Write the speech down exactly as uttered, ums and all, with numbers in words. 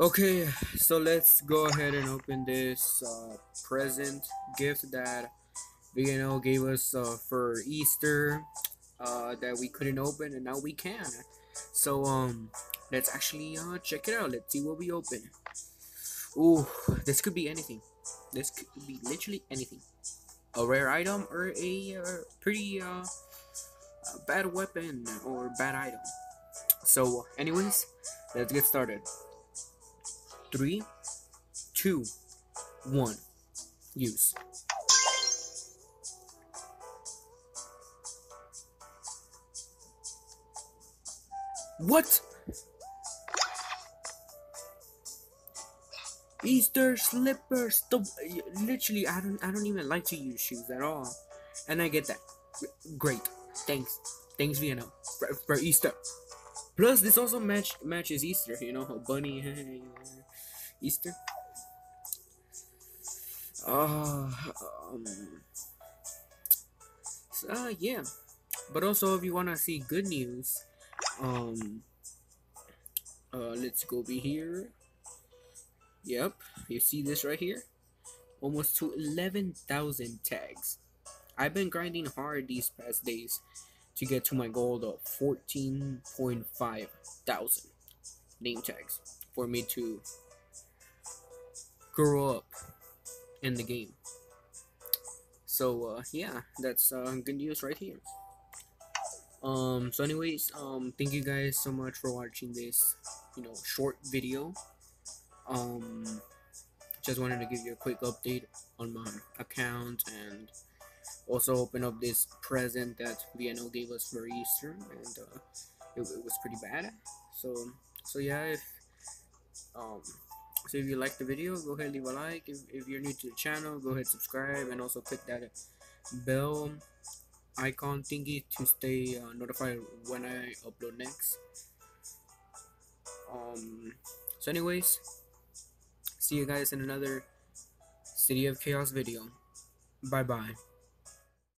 Okay, so let's go ahead and open this uh, present gift that V N L gave us uh, for Easter uh, that we couldn't open, and now we can. So um, let's actually uh, check it out. Let's see what we open. Ooh, this could be anything. This could be literally anything. A rare item or a uh, pretty uh, a bad weapon or bad item. So anyways, let's get started. Three, two, one, use. What? Easter slippers. Literally, I don't, I don't even like to use shoes at all, and I get that. Great, thanks, thanks V N L for, for Easter. Plus, this also match matches Easter. You know, a bunny. Easter. Uh, um. So uh, yeah, but also if you wanna see good news, um. Uh, let's go over here. Yep, you see this right here? Almost to eleven thousand tags. I've been grinding hard these past days to get to my goal of fourteen point five thousand name tags for me to grow up in the game. So uh, yeah, that's uh, good news right here. Um, so anyways, um, thank you guys so much for watching this, you know, short video. Um, just wanted to give you a quick update on my account and also open up this present that V N L gave us for Easter, and uh, it, it was pretty bad. So, so yeah, if, um, so if you liked the video, go ahead and leave a like. If, if you're new to the channel, go ahead and subscribe, and also click that bell icon thingy to stay uh, notified when I upload next. Um, so anyways, see you guys in another City of Chaos video. Bye bye.